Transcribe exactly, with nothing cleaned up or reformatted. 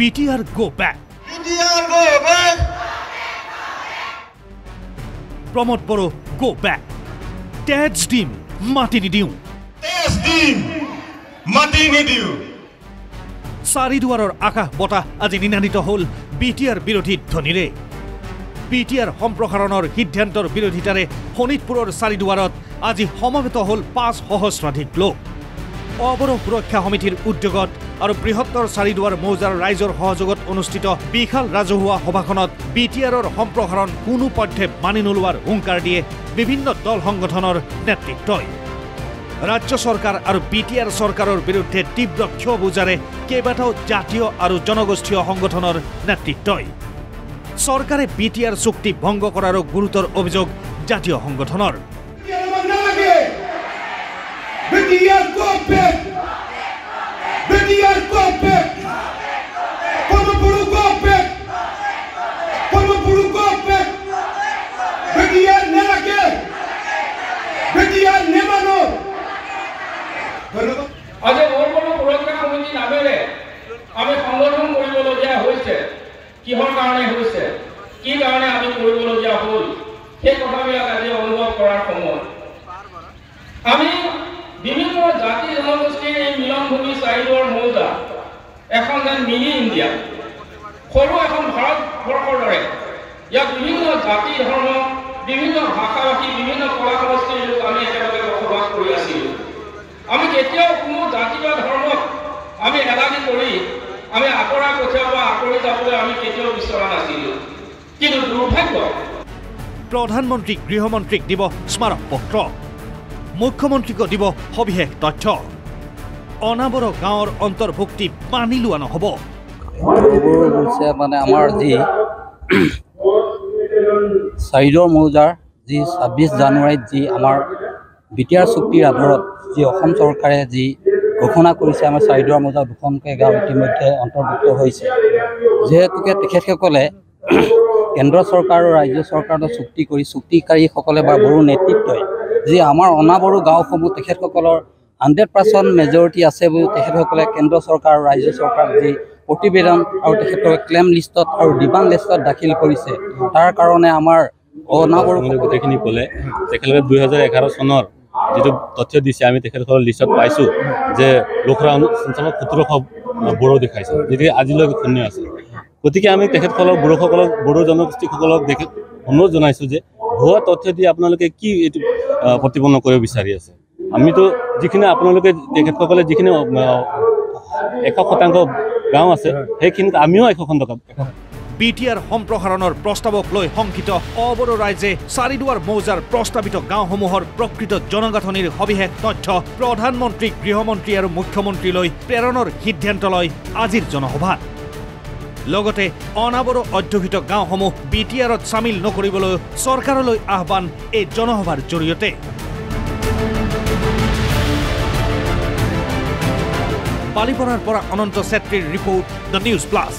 B T R go back. B T R go back. Pramod Boro go back. Tad's team Matini Diu. Tad's team Matini Diu. Saridwar or Aka Bota Adinanita Hole B T R Biroti Tonire. B T R Homproharanor Hiddentor Birotitare Honitpuror Saridwarat Adi Homavito Hole Pass Hohostratic Globe. অবরোধ সুরক্ষা সমিতিৰ উদ্যোগত আৰু বৃহত্তৰ চাৰিদুৱাৰ মৌজাৰ ৰাইজৰ সহযোগত অনুষ্ঠিত বিশাল ৰাজহুৱা সভাখনত বিটিআৰৰ সম্প্ৰসাৰণ কোনো পথে মানি নোলোৱাৰ হুংকাৰ দিয়ে বিভিন্ন দল সংগঠনৰ নেতৃত্বই ৰাজ্য চৰকাৰ আৰু বিটিআৰ চৰকাৰৰ বিৰুদ্ধে তীব্ৰ ক্ষোভ উজাৰে কেইবাটাও জাতীয় আৰু জনগোষ্ঠীয় সংগঠনৰ নেতৃত্বই চৰকাৰে বিটিআৰ চুক্তি ভংগ কৰাৰ গুৰুতৰ অভিযোগ জাতীয় সংগঠনৰ B T R go back! B T R go back! Pramod go back! Pramod go back! B T R never care! B T R never know! Aaj aur kono program kono nabere, ame songorthon koribolo ja hoyse, kihor karone hoyse, ki karone ami koribolo ja hol, he kotha bilak aaj onubhob korar somoy. Ami বিভিন্ন জাতি জনগোষ্ঠীৰ এই মিলনভূমি চাৰিদুৱাৰ মৌজা এখন যেন mini India সৰু এখন ভাৰতবৰ্ষৰ দৰে ইয়াত বিভিন্ন জাতি ধৰ্ম বিভিন্ন ভাষা ভাষী বিভিন্ন কলা সংস্কৃতিৰ লোক আমি একেলগে বসবাস কৰি আছিলোঁ আমি কেতিয়াও কোনো জাতি বা ধৰ্মক আমি এলাগি কৰি আমি আকৰা কথা বা আকৰি যাবলৈ আমি কেতিয়াও বিচৰা নাছিলোঁ কিন্তু দুৰ্ভাগ্য প্ৰধানমন্ত্ৰী গৃহমন্ত্ৰীক দিব স্মাৰক পত্ৰ মুখ্যমন্ত্ৰীক দিব অভিষেক তথ্য অনাবৰ গাঁৱৰ অন্তৰ্ভুক্তি পানী লোৱা নহব মানে আমাৰ যি চাৰিদুৱাৰ মৌজাৰ যি ছাব্বিছ জানুৱাৰীত যি আমাৰ বিটিআৰ চুক্তিৰ আধাৰত যি অসম চৰকাৰে যি ঘোষণা কৰিছে আমাৰ চাৰিদুৱাৰ মৌজাৰ দুখনকৈ গাঁও ইতিমধ্যে অন্তৰ্ভুক্ত হৈছে যিহেতুকে তেখেতসকলে কেন্দ্ৰ চৰকাৰ আৰু ৰাজ্য চৰকাৰৰ চুক্তি কৰি চুক্তিকাৰীসকলে বা বড়ো নেতৃত্বই যে আমাৰ অনাবৰু গাঁওসমূহ তেখেতসকলৰ হাণ্ড্ৰেড পাৰ্চেণ্ট মেজৰিটি আছে বুলি তেখেতসকলে কেন্দ্ৰ চৰকাৰ আৰু ৰাজ্য চৰকাৰ যি প্ৰতিবেদন আৰু তেখেতসকলে ক্লেইম লিষ্টত আৰু ডিমাণ্ড লিষ্টত দাখিল কৰিছে তাৰ কাৰণে আমাৰ অনাবৰু গোটেইখিনি ক'লে তেখেতসকলে দুই হাজাৰ এঘাৰ চনৰ যিটো তথ্য দিছে আমি তেখেতসকলৰ লিষ্টত পাইছোঁ যে লোকৰা অঞ্চলত সোতৰশ বড়ো দেখাইছে গতিকে আজিলৈকে শূন্য আছে গতিকে আমি তেখেতসকলক বড়োসকলক বড়ো জনগোষ্ঠীসকলক দেখি অনুৰোধ জনাইছোঁ যে ভুৱা তথ্য দি আপোনালোকে কি এইটো প্ৰতিপন্ন কৰিব বিচাৰি আছে আমিতো যিখিনি আপোনালোকে তেখেতসকলে যিখিনি এশ শতাংশ গাঁও আছে সেইখিনিত আমিও এশ শতাংশ বিটিআৰ সম্প্ৰসাৰণৰ প্ৰস্তাৱক লৈ শংকিত অবৰো ৰাইজে চাৰিদুৱাৰ মৌজাৰ প্ৰস্তাৱিত গাঁওসমূহৰ প্ৰকৃত জনগাঁথনিৰ সবিশেষ তথ্য প্ৰধানমন্ত্ৰী গৃহমন্ত্ৰী আৰু মুখ্যমন্ত্ৰীলৈ প্ৰেৰণৰ সিদ্ধান্ত লয় আজিৰ জনসভাত লগতে অনাবৰো অধ্যুষিত গাঁওসমূহ বিটিআৰত চামিল নকৰিবলৈ চৰকাৰলৈ আহ্বান এই জনসভাৰ জৰিয়তে বালিপাৰাৰ পৰা অনন্ত চেত্ৰীৰ ৰিপৰ্ট দ্য নিউজ প্লাছ।